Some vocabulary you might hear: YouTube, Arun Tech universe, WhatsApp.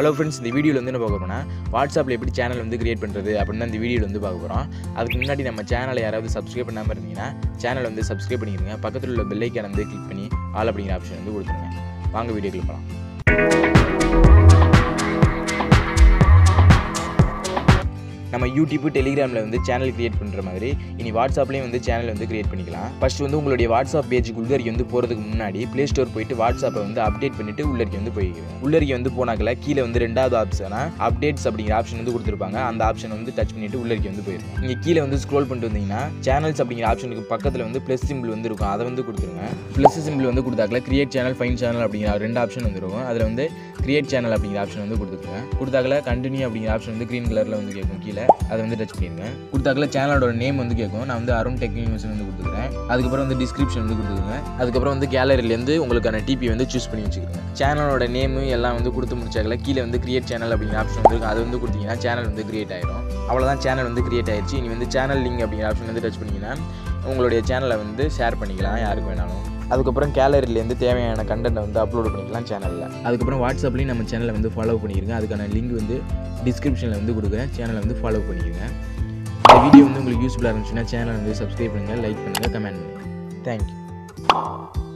Hello friends, இந்த வீடியோல வந்து என்ன பார்க்க போறோம்னா WhatsAppல எப்படி சேனல் வந்து கிரியேட் பண்றது அப்படினா இந்த வீடியோல வந்து பார்க்க போறோம். அதுக்கு முன்னாடி நம்ம சேனலை யாராவது Subscribe பண்ணாம இருந்தீங்கன்னா சேனலை வந்து Subscribe பண்ணிடுங்க. பக்கத்துல உள்ள பெல் ஐகானை வந்து கிளிக் பண்ணி ஆல் அப்படிங்கற ஆப்ஷன் வந்து கொடுத்துருங்க. வாங்க வீடியோக்குள்ள போலாம். நம்ம YouTube, Telegram வந்து சேனல் கிரியேட் பண்ற மாதிரி இனி WhatsAppலயே வந்து சேனல் வந்து கிரியேட் பண்ணிக்கலாம். ஃபர்ஸ்ட் வந்து உங்களுடைய WhatsApp பேஜ்க்கு உள்ளே வந்து போறதுக்கு முன்னாடி Play Store போய்ட்டு WhatsApp-ஐ வந்து அப்டேட் பண்ணிட்டு உள்ளே வந்து போய்க்கிறீங்க. உள்ளே வந்து போனாக்கல கீழே வந்து ரெண்டாவது ஆப்ஷனா அப்டேட்ஸ் அப்படிங்கிற ஆப்ஷன் வந்து கொடுத்திருப்பாங்க. அந்த ஆப்ஷனை வந்து டச் பண்ணிட்டு உள்ளே வந்து போயிடுங்க. நீங்க கீழே வந்து ஸ்க்ரோல் பண்ணிட்டு வந்தீங்கன்னா சேனல்ஸ் அப்படிங்கிற ஆப்ஷனுக்கு பக்கத்துல வந்து ப்ளஸ் சிம்பிள் வந்து இருக்கும். அதை வந்து கொடுத்துருங்க. ப்ளஸ் சிம்பிள் வந்து கொடுத்தாக்கல கிரியேட் சேனல், ஃபைண்ட் சேனல் அப்படிங்கிற ரெண்டு ஆப்ஷன் வந்துருக்கும். அதுல வந்து கிரியேட் சேனல் அப்படிங்கிற ஆப்ஷன் வந்து கொடுத்துருங்க. கொடுத்தாக்கல கண்டினியூ அப்படிங்கிற ஆப்ஷன் வந்து கிரீன் கலர்ல வந்து கேட்கும். கீழே அதை வந்து டச் பண்ணிடுங்க. கொடுத்தாக்கல சேனலோட நேம் வந்து கேட்கும். நான் வந்து அருண் டெக் நியூஸ் வந்து கொடுத்துக்கிறேன். அதுக்கப்புறம் வந்து டிஸ்கிரிப்ஷன் வந்து கொடுத்துருங்க. அதுக்கப்புறம் வந்து கேலரிலேருந்து உங்களுக்கான டிபி வந்து சூஸ் பண்ணி வச்சுக்கோங்க. சேனலோட நேமு எல்லாம் வந்து கொடுத்து முடிச்சாக்கல கீழே வந்து கிரியேட் சேனல் அப்படிங்கிற ஆப்ஷன் வந்து இருக்கும். அது வந்து கொடுத்தீங்கன்னா சேனல் வந்து கிரியேட் ஆயிடும். அவ்வளோதான், சேனல் வந்து கிரியேட் ஆயிடுச்சு. இனி வந்து சேனல் லிங்க் அப்படிங்கிற ஆப்ஷன் வந்து டச் பண்ணிங்கன்னா உங்களுடைய சேனலை வந்து ஷேர் பண்ணிக்கலாம் யாருக்கு வேணாலும். அதுக்கப்புறம் கேலரிலேருந்து தேவையான கண்டென்ட்டை வந்து அப்லோட் பண்ணிக்கலாம் சேனலில். அதுக்கப்புறம் வாட்ஸ்அப்லேயும் நம்ம சேனலை வந்து ஃபாலோ பண்ணிக்கிறேன். அதுக்கான லிங்க் வந்து டிஸ்கிரிப்ஷனில் வந்து கொடுக்குறேன். சேனலை வந்து ஃபாலோ பண்ணிக்கிறேன். இந்த வீடியோ வந்து உங்களுக்கு யூஸ்ஃபுல்லாக இருந்துச்சுன்னா சேனலை வந்து Subscribe பண்ணுங்கள், லைக் பண்ணுங்கள், கமெண்ட் பண்ணுங்கள். தேங்க்யூ.